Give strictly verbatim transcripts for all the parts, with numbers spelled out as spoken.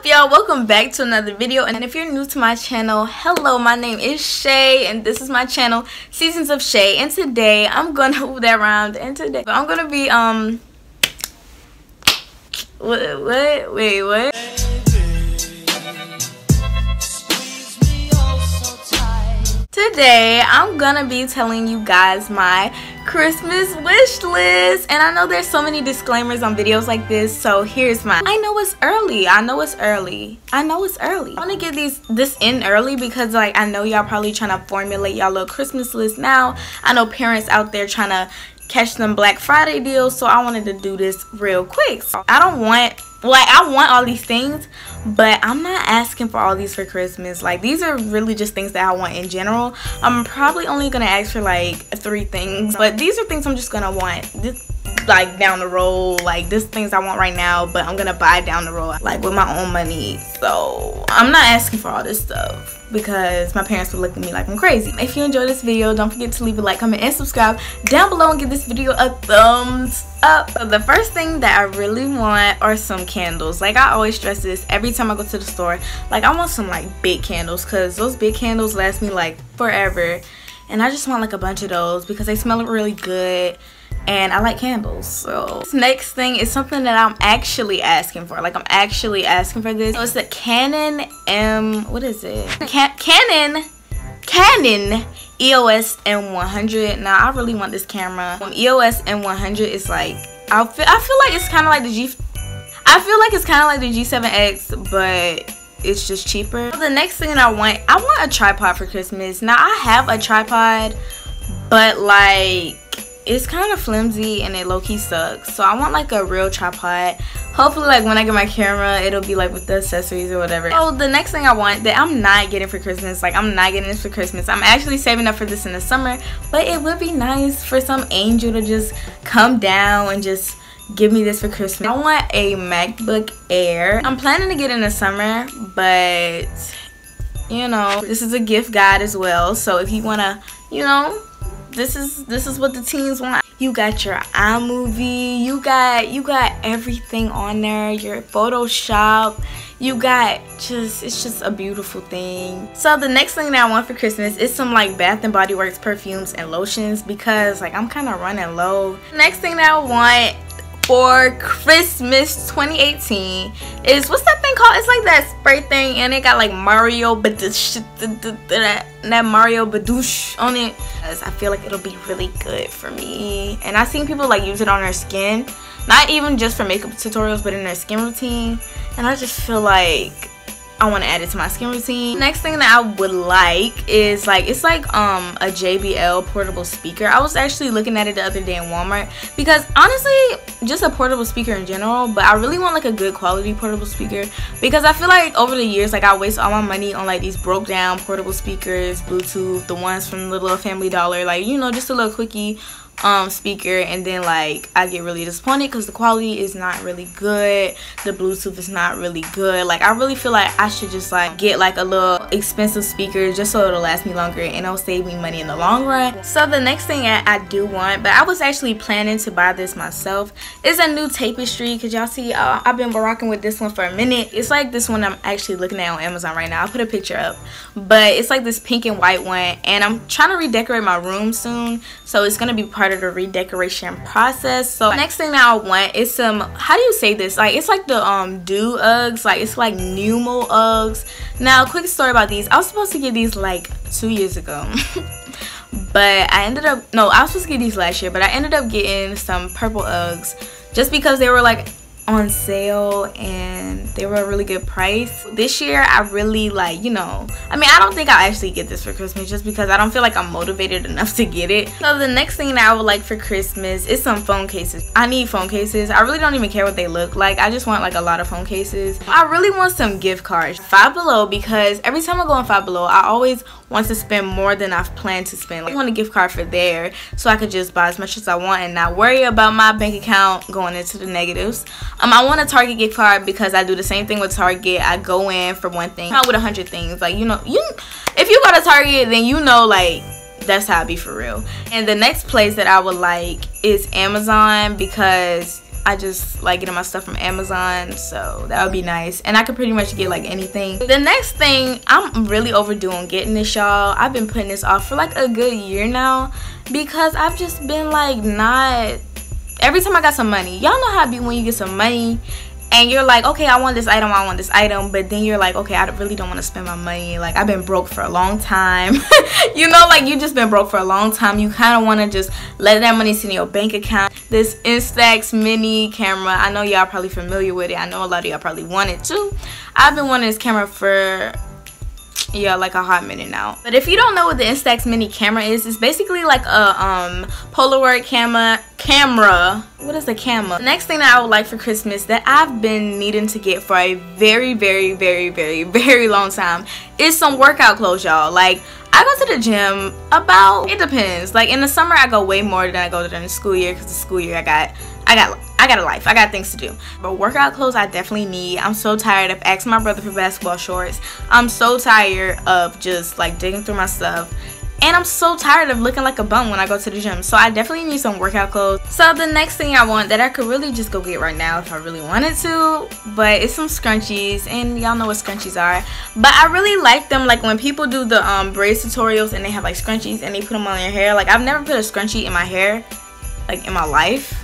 up, y'all? Welcome back to another video. And if you're new to my channel, hello, my name is Shay and this is my channel, Seasons of Shay. And today I'm gonna move that around and today I'm gonna be um what what wait what today I'm gonna be telling you guys my Christmas wish list. And I know there's so many disclaimers on videos like this, so here's mine. I know it's early. I know it's early. I know it's early. I want to get these this in early because, like, I know y'all probably trying to formulate y'all little Christmas list now. I know parents out there trying to catch them Black Friday deals, so I wanted to do this real quick. So I don't want, like, I want all these things, but I'm not asking for all these for Christmas. Like, these are really just things that I want in general. I'm probably only gonna ask for like three things, but these are things I'm just gonna want this, like, down the road. Like, this things I want right now, but I'm gonna buy down the road, like, with my own money. So I'm not asking for all this stuff because my parents would look at me like I'm crazy. If you enjoyed this video, don't forget to leave a like, comment, and subscribe down below, and give this video a thumbs up. So the first thing that I really want are some candles. Like, I always stress this every time I go to the store. Like, I want some, like, big candles because those big candles last me, like, forever. And I just want, like, a bunch of those because they smell really good. And I like candles. So this next thing is something that I'm actually asking for. Like, I'm actually asking for this. So it's the Canon M, what is it? Can Canon, Canon E O S M one hundred. Now, I really want this camera. Um, E O S M one hundred is like, I feel, I feel like it's kind of like the G, I feel like it's kind of like the G seven X, but it's just cheaper. So the next thing that I want, I want a tripod for Christmas. Now, I have a tripod, but, like, it's kind of flimsy and it low-key sucks, so I want, like, a real tripod. Hopefully, like, when I get my camera, it'll be, like, with the accessories or whatever. So the next thing I want that I'm not getting for Christmas, like, I'm not getting this for Christmas, I'm actually saving up for this in the summer, but it would be nice for some angel to just come down and just give me this for Christmas. I want a MacBook Air. I'm planning to get in the summer, but, you know, this is a gift guide as well, so if you want to, you know, this is this is what the teens want. You got your iMovie, you got you got everything on there, your Photoshop, you got just, it's just a beautiful thing. So the next thing that I want for Christmas is some, like, Bath and Body Works perfumes and lotions because, like, I'm kind of running low. Next thing that I want for Christmas twenty eighteen is, what's that thing called? It's like that spray thing and it got, like, Mario Badouche, that, that Mario Badouche on it. I feel like it'll be really good for me, and I've seen people, like, use it on their skin, not even just for makeup tutorials but in their skin routine, and I just feel like I want to add it to my skin routine. Next thing that I would like is, like, it's like um a J B L portable speaker. I was actually looking at it the other day in Walmart because, honestly, just a portable speaker in general, but I really want, like, a good quality portable speaker because I feel like over the years, like, I waste all my money on, like, these broke down portable speakers, Bluetooth, the ones from the little Family Dollar, like, you know, just a little quickie um speaker, and then, like, I get really disappointed because the quality is not really good, the Bluetooth is not really good. Like, I really feel like I should just, like, get, like, a little expensive speaker just so it'll last me longer and it'll save me money in the long run. So the next thing I, I do want, but I was actually planning to buy this myself, is a new tapestry. Cause y'all see, uh, I've been rocking with this one for a minute. It's like this one I'm actually looking at on Amazon right now. I'll put a picture up, but it's like this pink and white one, and I'm trying to redecorate my room soon, so it's gonna be part of the redecoration process. So next thing that I want is some, how do you say this, like, it's like the um do Uggs, like, it's like pneumo Uggs. Now, quick story about these, I was supposed to get these like two years ago but I ended up, no, I was supposed to get these last year, but I ended up getting some purple Uggs just because they were, like, on sale and they were a really good price. This year I really, like, you know, I mean, I don't think I'll actually get this for Christmas just because I don't feel like I'm motivated enough to get it. So the next thing that I would like for Christmas is some phone cases. I need phone cases. I really don't even care what they look like. I just want, like, a lot of phone cases. I really want some gift cards. Five Below, because every time I go on Five Below I always want to spend more than I've planned to spend. Like, I want a gift card for there so I could just buy as much as I want and not worry about my bank account going into the negatives. Um, I want a Target gift card because I do the same thing with Target. I go in for one thing, not with a hundred things. Like, you know, you if you go to Target, then you know, like, that's how I be for real. And the next place that I would like is Amazon because I just like getting my stuff from Amazon, so that would be nice. And I could pretty much get like anything. The next thing, I'm really overdue on getting this, y'all. I've been putting this off for like a good year now because I've just been like not... Every time I got some money, y'all know how it be when you get some money and you're like, okay, I want this item, I want this item, but then you're like, okay, I really don't want to spend my money. Like, I've been broke for a long time. You know, like, you've just been broke for a long time. You kind of want to just let that money sit in your bank account. This Instax Mini camera, I know y'all probably familiar with it. I know a lot of y'all probably want it too. I've been wanting this camera for... yeah, like a hot minute now. But if you don't know what the Instax Mini camera is, it's basically like a um Polaroid camera camera what is the camera the next thing that I would like for Christmas that I've been needing to get for a very very very very very long time is some workout clothes, y'all. Like, I go to the gym about, it depends, like in the summer I go way more than I go during the school year because the school year I got I got I got a life. I got things to do. But workout clothes I definitely need. I'm so tired of asking my brother for basketball shorts. I'm so tired of just like digging through my stuff. And I'm so tired of looking like a bum when I go to the gym. So I definitely need some workout clothes. So the next thing I want that I could really just go get right now if I really wanted to. But it's some scrunchies. And y'all know what scrunchies are. But I really like them. Like when people do the um, braid tutorials and they have like scrunchies and they put them on their hair. Like, I've never put a scrunchie in my hair like in my life.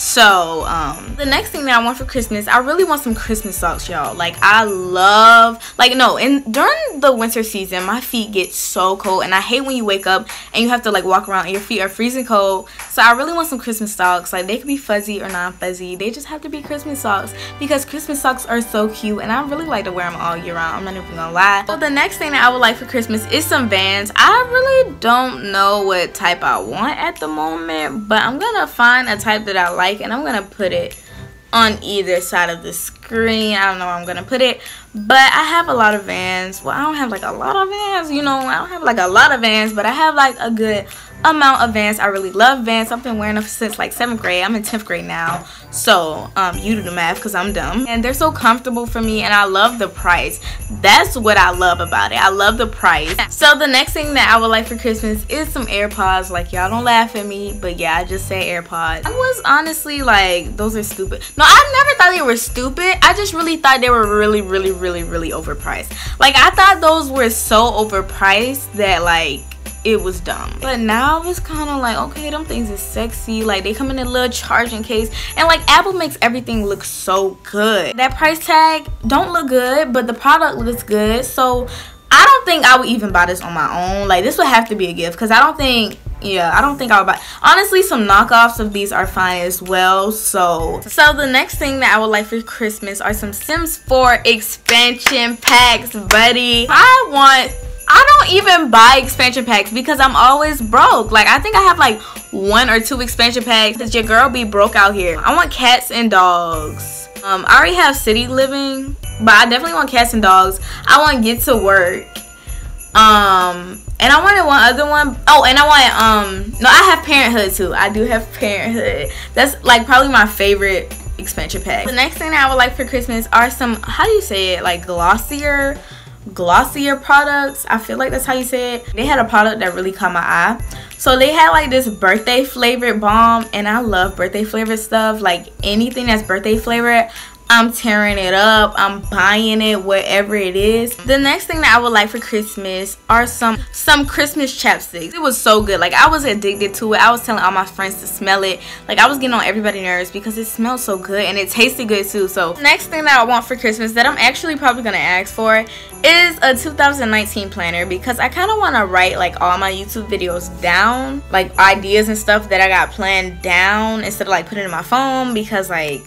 So, um, the next thing that I want for Christmas, I really want some Christmas socks, y'all. Like, I love, like, no, and during the winter season, my feet get so cold, and I hate when you wake up and you have to, like, walk around and your feet are freezing cold. So, I really want some Christmas socks. Like, they could be fuzzy or non-fuzzy. They just have to be Christmas socks because Christmas socks are so cute, and I really like to wear them all year round. I'm not even gonna lie. So, the next thing that I would like for Christmas is some Vans. I really don't know what type I want at the moment, but I'm gonna find a type that I like. And I'm gonna put it on either side of the screen. I don't know where I'm gonna put it, but I have a lot of Vans. Well, I don't have like a lot of Vans, you know, I don't have like a lot of Vans, but I have like a good amount of Vans. I really love Vans. I've been wearing them since like seventh grade. I'm in tenth grade now, so um you do the math because I'm dumb. And they're so comfortable for me, and I love the price. That's what I love about it. I love the price. So the next thing that I would like for Christmas is some AirPods. Like, y'all don't laugh at me, but yeah, I just say AirPods. I was honestly like, those are stupid. No, I never thought they were stupid. I just really thought they were really really really really overpriced. Like, I thought those were so overpriced that like it was dumb. But now it's kind of like, okay, them things is sexy. Like, they come in a little charging case, and like Apple makes everything look so good. That price tag don't look good, but the product looks good. So I don't think I would even buy this on my own. Like, this would have to be a gift because I don't think, yeah, I don't think I would buy. Honestly, some knockoffs of these are fine as well. So so the next thing that I would like for Christmas are some Sims four expansion packs, buddy. I want I don't even buy expansion packs because I'm always broke. Like, I think I have like one or two expansion packs. Cause your girl be broke out here. I want cats and dogs. Um, I already have city living, but I definitely want cats and dogs. I want get to work. Um, and I wanted one other one. Oh, and I want, um, no, I have parenthood too. I do have parenthood. That's like probably my favorite expansion pack. The next thing that I would like for Christmas are some, how do you say it? Like Glossier. Glossier products. I feel like that's how you say it. They had a product that really caught my eye. So they had like this birthday flavored balm, and I love birthday flavored stuff. Like, anything that's birthday flavored, I'm tearing it up. I'm buying it, whatever it is. The next thing that I would like for Christmas are some some Christmas chapsticks. It was so good. Like, I was addicted to it. I was telling all my friends to smell it. Like, I was getting on everybody's nerves because it smelled so good, and it tasted good too. So next thing that I want for Christmas that I'm actually probably gonna ask for is a two thousand nineteen planner, because I kind of want to write like all my YouTube videos down, like ideas and stuff that I got planned down instead of like putting it in my phone, because like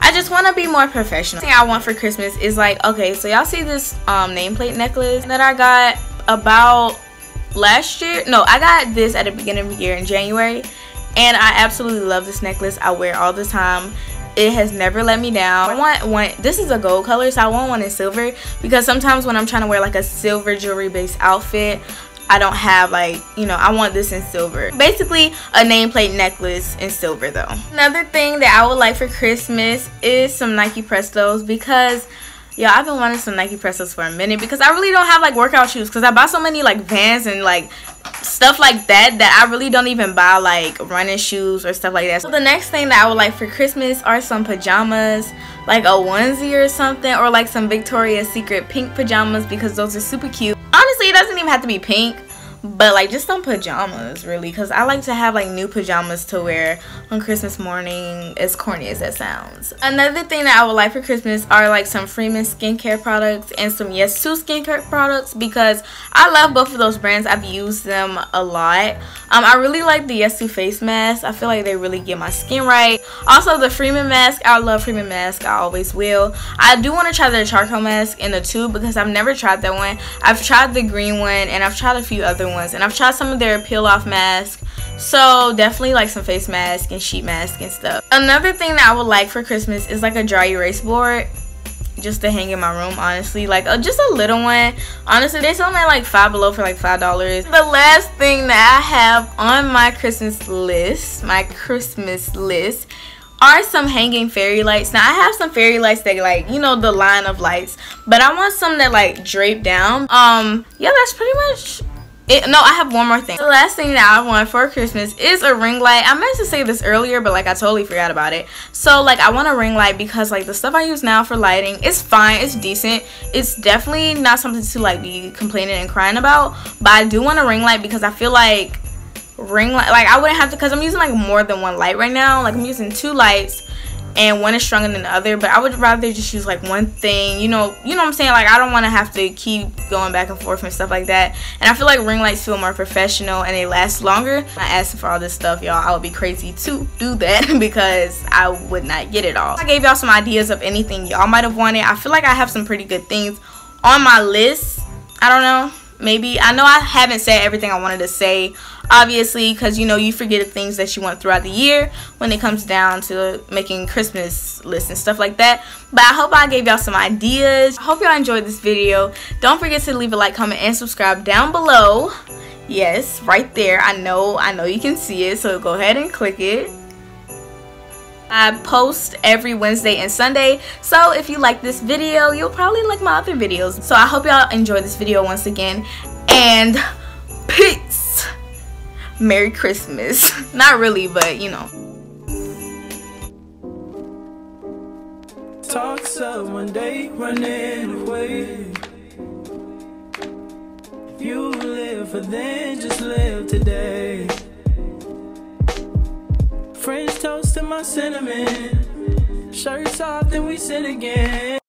I just want to be more professional. The thing I want for Christmas is like, okay, so y'all see this um, nameplate necklace that I got about last year? No, I got this at the beginning of the year in January, and I absolutely love this necklace. I wear it all the time. It has never let me down. I want one, this is a gold color, so I want one in silver, because sometimes when I'm trying to wear like a silver jewelry based outfit, I don't have like, you know, I want this in silver. Basically a nameplate necklace in silver though. Another thing that I would like for Christmas is some Nike Prestos, because yeah, I've been wanting some Nike Prestos for a minute because I really don't have like workout shoes, because I bought so many like Vans and like stuff like that, that I really don't even buy, like running shoes or stuff like that. So the next thing that I would like for Christmas are some pajamas, like a onesie or something, or like some Victoria's Secret pink pajamas, because those are super cute. Honestly, it doesn't even have to be pink, but like just some pajamas really, because I like to have like new pajamas to wear on Christmas morning, as corny as that sounds. Another thing that I would like for Christmas are like some Freeman skincare products and some Yes To skincare products, because I love both of those brands. I've used them a lot. um I really like the Yes To face mask. I feel like they really get my skin right. Also the Freeman mask, I love Freeman mask, I always will. I do want to try their charcoal mask in the tube, because I've never tried that one. I've tried the green one and I've tried a few other ones, and I've tried some of their peel off masks. So definitely like some face mask and sheet mask and stuff. Another thing that I would like for Christmas is like a dry erase board, just to hang in my room, honestly. Like uh, just a little one. Honestly, they sell them at like Five Below for like five dollars. The last thing that I have on my Christmas list, my Christmas list, are some hanging fairy lights. Now I have some fairy lights that, like, you know, the line of lights, but I want some that like drape down. Um, yeah, that's pretty much It, no, I have one more thing. The last thing that I want for Christmas is a ring light. I meant to say this earlier, but like I totally forgot about it. So like I want a ring light, because like the stuff I use now for lighting is fine, it's decent, it's definitely not something to like be complaining and crying about. But I do want a ring light, because I feel like ring light, like I wouldn't have to, because I'm using like more than one light right now. Like I'm using two lights and one is stronger than the other, but I would rather just use like one thing, you know, you know what I'm saying? Like I don't want to have to keep going back and forth and stuff like that. And I feel like ring lights feel more professional and they last longer. When I asked for all this stuff, y'all, I would be crazy to do that, because I would not get it all. I gave y'all some ideas of anything y'all might have wanted. I feel like I have some pretty good things on my list. I don't know. Maybe, I know I haven't said everything I wanted to say, obviously, because you know you forget the things that you want throughout the year when it comes down to making Christmas lists and stuff like that. But I hope I gave y'all some ideas. I hope y'all enjoyed this video. Don't forget to leave a like, comment, and subscribe down below. Yes, right there. I know, I know you can see it, so go ahead and click it. I post every Wednesday and Sunday, so if you like this video, you'll probably like my other videos. So I hope y'all enjoyed this video once again, and peace. Merry Christmas. Not really, but you know. Talks of one day running away. You live for then, just live today. French toast to my cinnamon. Shirts off, then we sit again.